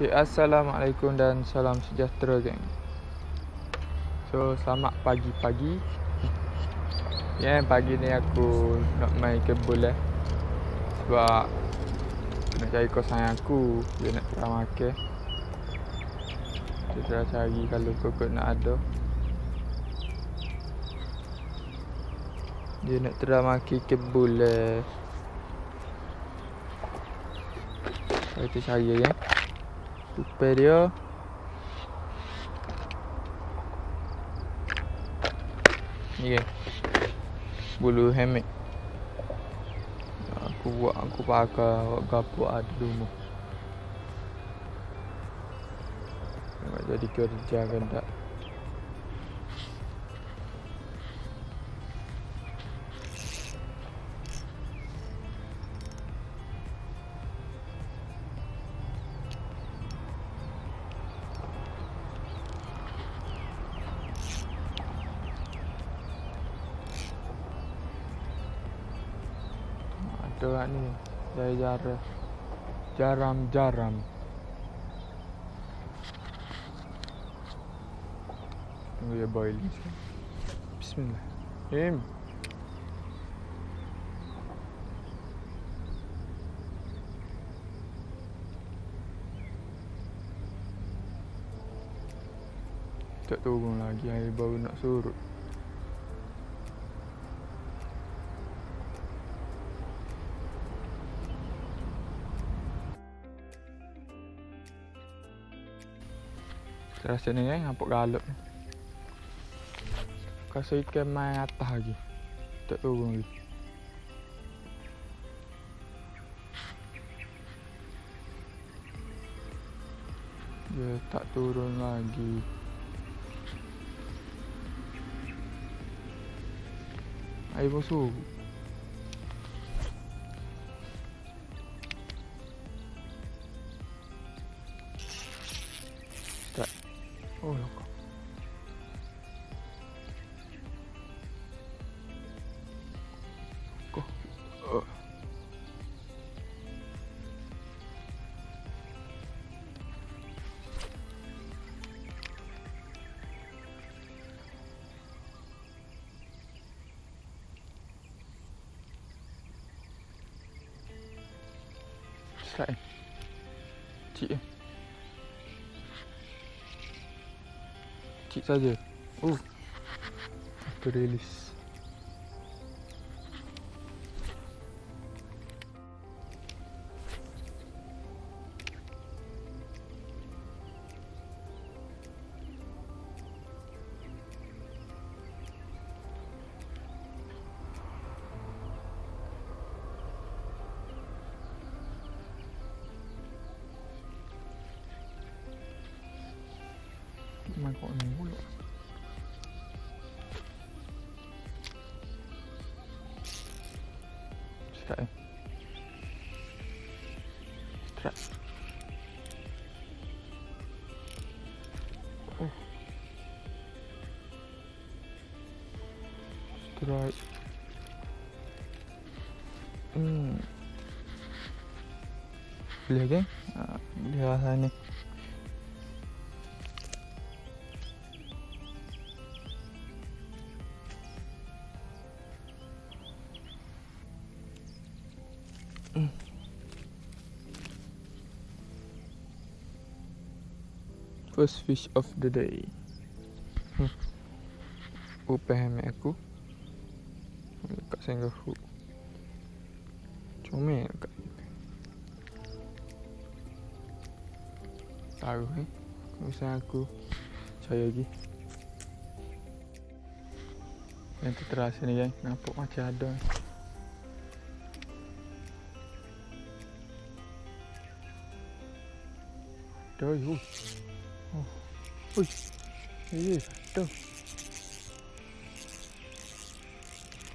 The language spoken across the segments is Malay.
Okay, assalamualaikum dan salam sejahtera, geng. So, selamat pagi-pagi. Pagi ni aku nak main kebun lah. Sebab nak cari kosan aku, dia nak tukar makan. Kita cari kalau kokot nak ada. Dia nak teramaki kebul lah. Kita cari ya. Tupai dia. Ni kan. Bulu hemet. Aku pakai gapuk ada rumah. Nak jadi kerja kan tak. Dekat ni dari jaram. Tunggu dia boil. Bismillah. Tak turun lagi air baru nak surut. Terasa ni kan, nampak galak ni. Rasa ikan main atas lagi. Tak turun lagi. Dia tak turun lagi. Air busuk. Oh, loco. Go. Sai. Chị. Cik saja. Oh. Aku release. Mà còn ngủ nữa. Chạy. Chạy. Strike. Boleh ke? Dia rasa ni. First fish of the day. Upah hemat aku dekat single hook. Comel dekat sini. Taruh ni. Misal aku cari lagi. Yang terasa ni kan, nampak macam ada. Ada you. Oh. Ui. Satu.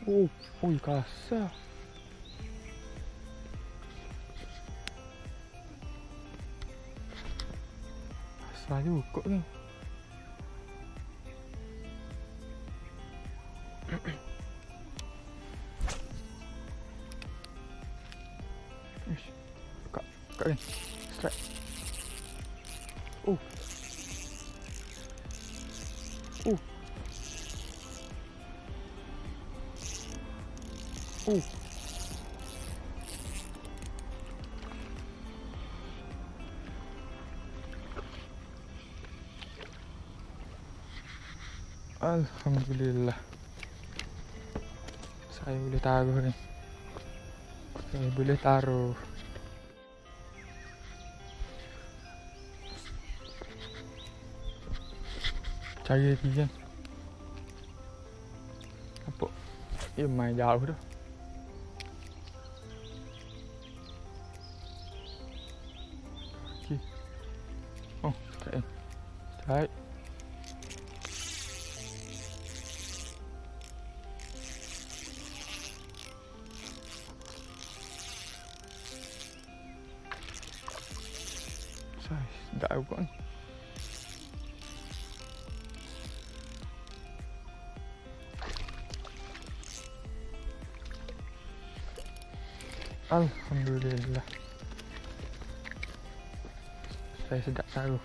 Oh, ui kasar. Kasar juga ni. Ish. Kak. Strike. Alhamdulillah, saya boleh taruh nih. Saya boleh taruh. Cari lagi kan. Apa? Ia main jauh tu. Okay. Oh, tak. Tak. Gạo con Alhamdulillah, saya sedap taruh.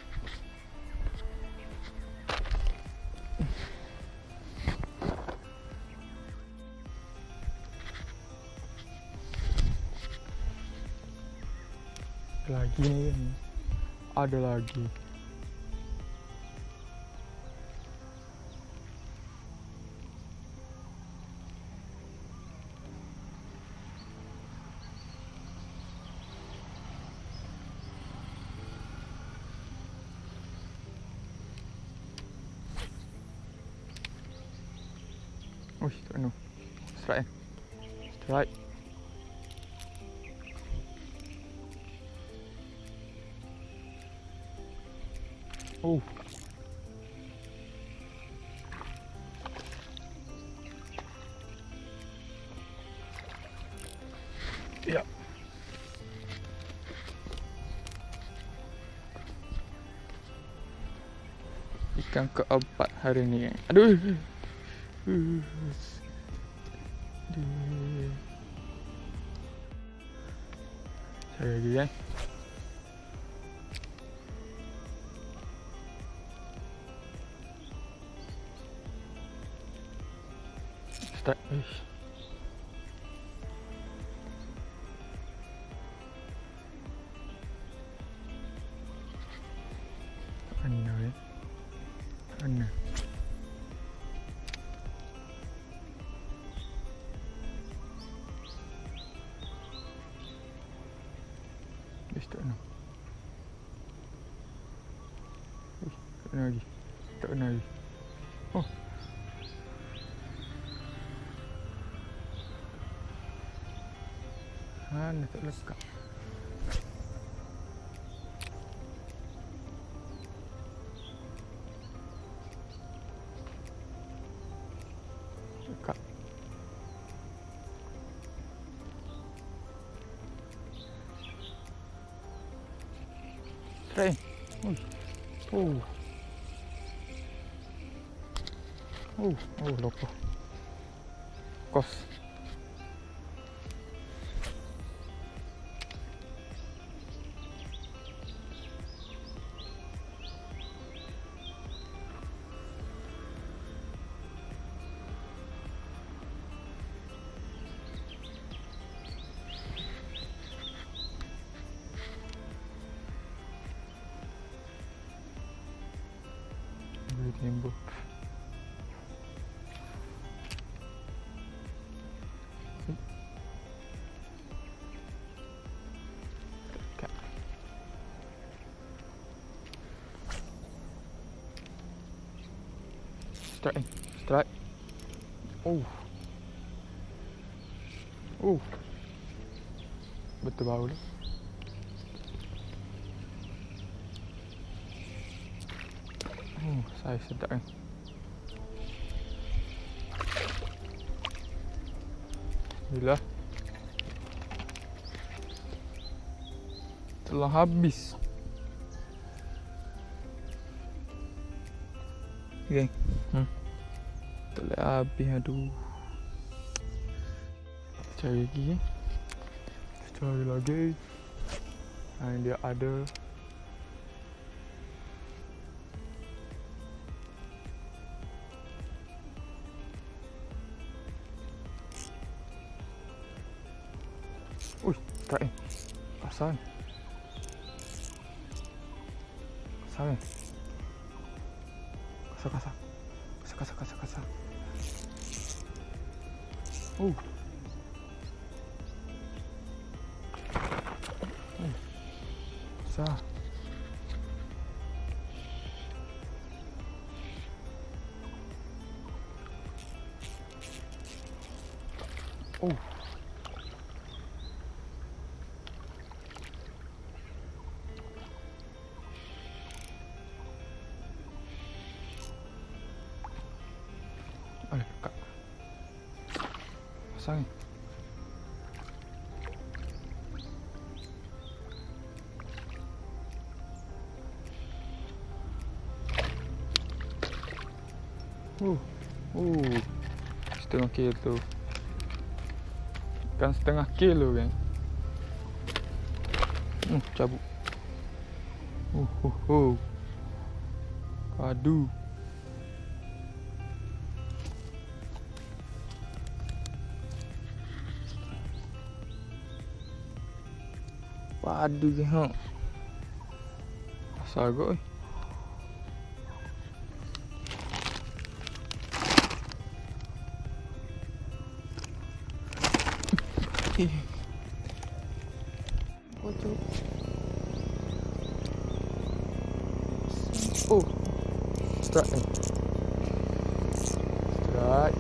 Lagi ni kan, ada lagi. Oh, tak nak. Strike. Strike. Oh. Ya. Ikan keempat hari ni. Aduh. Saya lagi kan. Tak, mana ya? Mana? Tak nak. Tak nak lagi. Tak nak lagi. Oh. Mana tak lekap. Lekap. Train. Oh. Oh, loko. Kos. Nimbu. Strike, strike. Oh, betul bau tu. Saya sedap kan. Alhamdulillah, telah habis. Okay. Telah habis. Aduh. Cari lagi. Cari lagi. Dia ada. Straight in. That's seven. Seven. Kasar, kasar. Kasar, kasar, kasar, kasar. Kasar. Pasangin. Setengah kilo. Kan setengah kilo kan. Cabut. Padu. Aduh, hang. Asal goi. Pocok. Strike. Strike.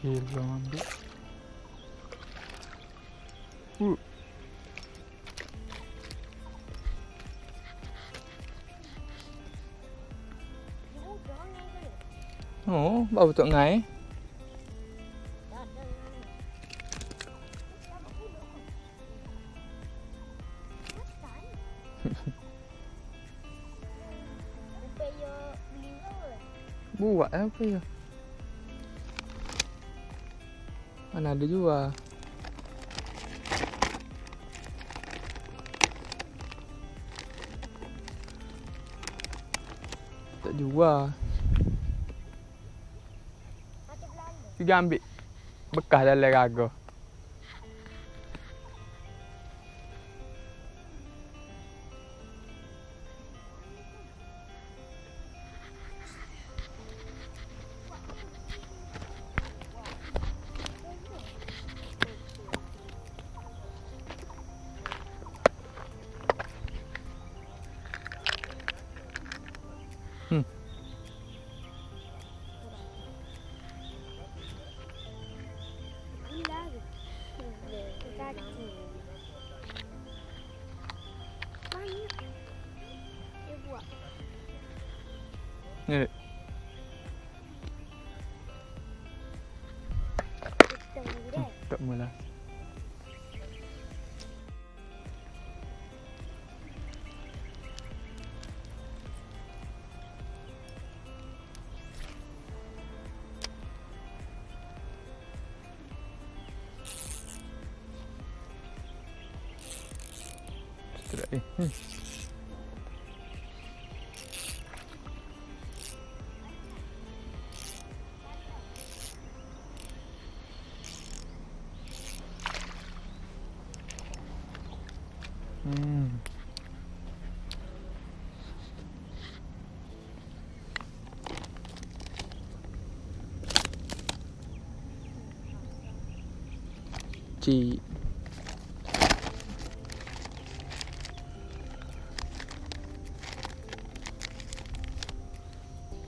Gila, ambil. Bao tượng ngáy. Buat apa ya? Mana ada juga. Tak jual. Tiga ambil bekas dalam raga. Ini tak mula. Straight.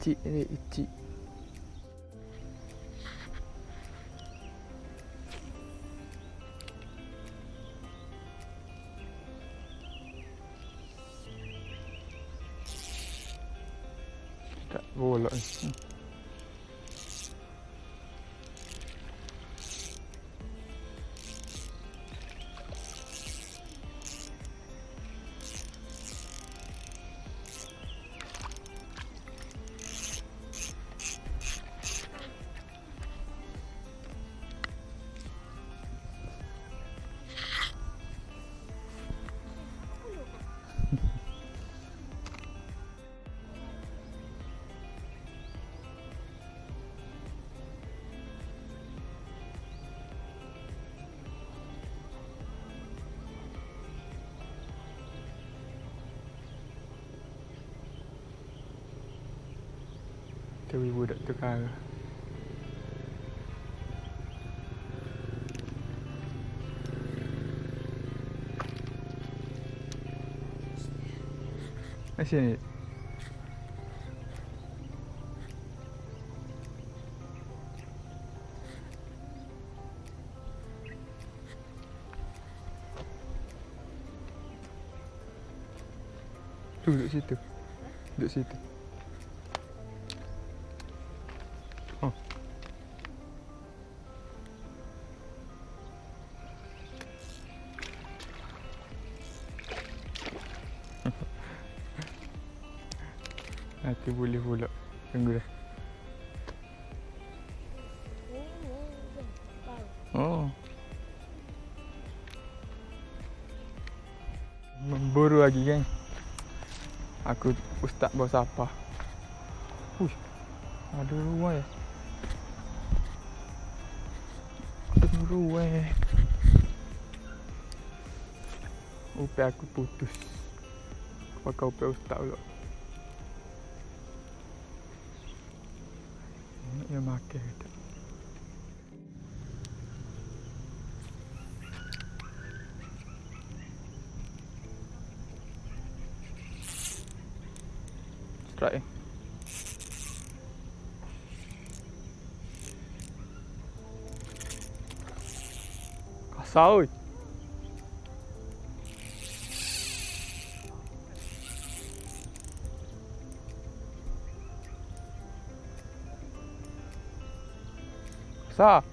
Chị để chị vô lợi. Tapi budak tukar. Sini. Duduk situ. Duduk situ. Hati boleh pula. Tunggu dah. Oh. Memburu lagi kan. Aku ustaz bawa sampah. Uish. Ada ruai. Ada ruai. Upaya aku putus. Kau pakai upaya ustaz pula. Dia makan kita. Strike. Kasau. Sa